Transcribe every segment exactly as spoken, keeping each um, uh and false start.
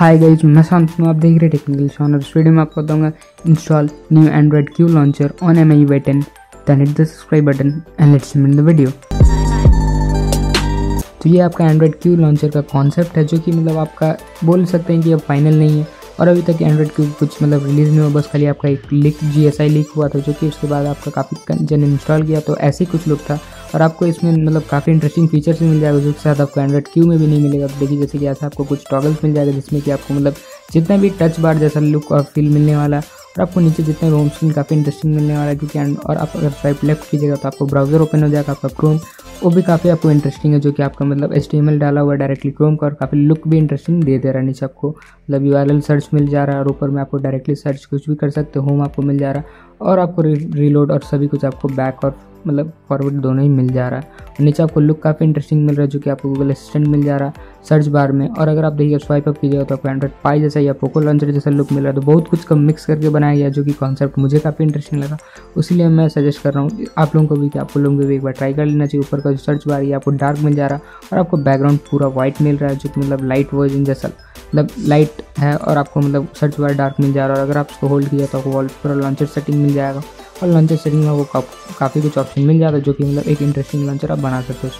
Hi guys, मैं शांत हूँ। आप देख रहे हैं टेक्निकल शान। इस वीडियो में आपको बताऊंगा install new Android Q launcher on M I ten. Then hit the subscribe button and let's begin the video. तो ये आपका एंड्रॉइड क्यू लॉन्चर का कॉन्सेप्ट है, जो कि मतलब आपका बोल सकते हैं कि अब फाइनल नहीं है और अभी तक एंड्रॉइड क्यू कुछ मतलब रिलीज़ नहीं हुआ। बस खाली आपका एक leak G S I leak हुआ था, जो कि उसके बाद आपका काफ़ी जन इंस्टॉल किया। तो ऐसे ही कुछ लोग था और आपको इसमें मतलब काफ़ी इंटरेस्टिंग फीचर्स भी मिल जाएगा, जिसके साथ आपको एंड्रॉइड क्यू में भी नहीं मिलेगा। आप देखिए जैसे कि ऐसा आपको कुछ टॉगल्स मिल जाएगा, जिसमें कि आपको मतलब जितना भी टच बार जैसा लुक और फील मिलने वाला है और आपको नीचे जितना होम स्क्रीन काफ़ी इंटरेस्टिंग मिलने वाला है। क्योंकि और आप अगर स्वाइप लेफ्ट कीजिएगा तो आपको ब्राउजर ओपन हो जाएगा, आपका क्रोम, वो भी काफ़ी आपको इंटरेस्टिंग है, जो कि आपका मतलब एच टी एम एल डाला हुआ डायरेक्टली क्रोम का और काफ़ी लुक भी इंटरेस्टिंग दे दे रहा है। नीचे आपको मतलब यू आर एल सर्च मिल जा रहा है और ऊपर में आपको डायरेक्टली सर्च कुछ भी कर सकते हो, होम आपको मिल जा रहा है और आपको रीलोड और सभी कुछ आपको बैक और मतलब फॉरवर्ड दोनों ही मिल जा रहा है। नीचे आपको लुक काफ़ी इंटरेस्टिंग मिल रहा है, जो कि आपको गूगल असिस्टेंट मिल जा रहा है सर्च बार में। और अगर आप देखिए स्वाइप अप कीजिएगा तो आपको एंड्रॉइड पाई जैसा या पोको लॉन्चर जैसा लुक मिल रहा है। तो बहुत कुछ का मिक्स करके बनाया गया, जो कि कॉन्सेप्ट मुझे काफ़ी इंटरेस्टिंग लगा। इसलिए मैं सजेस्ट कर रहा हूँ आप लोगों को भी कि आप लोगों को भी एक बार ट्राई कर लेना चाहिए। ऊपर का जो सर्च बार है आपको डार्क मिल जा रहा है और आपको बैकग्राउंड पूरा वाइट मिल रहा है, जो कि मतलब लाइट वर्जन जैसा मतलब लाइट है और आपको मतलब सर्च बार डार्क मिल जा रहा है। और अगर आप उसको होल्ड किया तो आपको पूरा लॉन्चर सेटिंग मिल जाएगा और लॉन्चर सेटिंग में वो काफ़ी कुछ ऑप्शन मिल जाता है, जो कि मतलब एक इंटरेस्टिंग लॉन्चर आप बना सकते हो।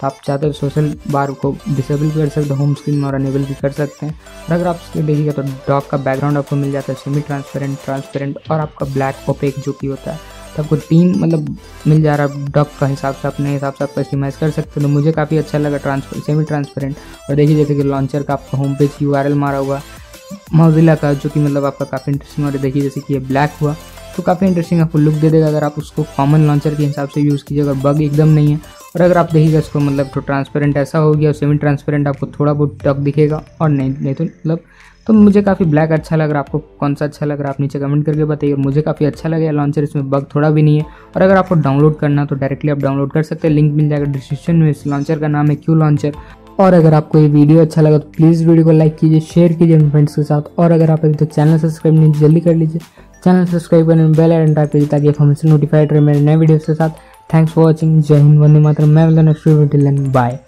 तो आप चाहते हो सोशल बार को डिसेबल भी कर सकते हो होम स्क्रीन में और अनेबल भी कर सकते हैं। और अगर आप देखिएगा तो डॉग का बैकग्राउंड आपको मिल जाता है, सेमी ट्रांसपेरेंट, ट्रांसपेरेंट और आपका ब्लैक ओपेक जो कि होता है। तो आपको तीन मतलब मिल जा रहा है डॉग का हिसाब से, अपने हिसाब से आप कस्टमाइज़ कर सकते हो। तो मुझे काफ़ी अच्छा लगा ट्रांसपेर सेमी ट्रांसपेरेंट। और देखिए जैसे कि लॉन्चर का आपका home page U R L मारा हुआ मोज़िला का, जो कि मतलब आपका काफ़ी इंटरेस्टिंग। और देखिए जैसे कि ये ब्लैक हुआ तो काफ़ी इंटरेस्टिंग आपको लुक दे देगा, अगर आप उसको कॉमन लॉन्चर के हिसाब से यूज़ कीजिएगा। बग एकदम नहीं है। और अगर आप देखिएगा इसको मतलब तो ट्रांसपेरेंट ऐसा हो गया और सेमी ट्रांसपेरेंट आपको थोड़ा बहुत टक दिखेगा और नहीं नहीं तो मतलब तो मुझे काफ़ी ब्लैक अच्छा लग रहा है। आपको कौन सा अच्छा लग रहा है आप नीचे कमेंट करके बताइए। और मुझे काफ़ी अच्छा लगा लॉन्चर, इसमें बग थोड़ा भी नहीं है। और अगर आपको डाउनलोड करना तो डायरेक्टली आप डाउनलोड कर सकते हैं, लिंक मिल जाएगा डिस्क्रिप्शन में। इस लॉन्चर का नाम है क्यू लॉन्चर। और अगर आपको ये वीडियो अच्छा लगा तो प्लीज़ वीडियो को लाइक कीजिए, शेयर कीजिए अपने फ्रेंड्स के साथ। और अगर आप अभी तक चैनल सब्सक्राइब नहीं जल्दी कर लीजिए, चैनल सब्सक्राइब करें, बेल आइकन टाइप कीजिए ताकि आप हमसे नोटिफाइड रहे मेरे नए वीडियोस के साथ। Thanks for watching. जय हिंद, वंदे मातरम। मैं मिलता हूं next video. Till then bye.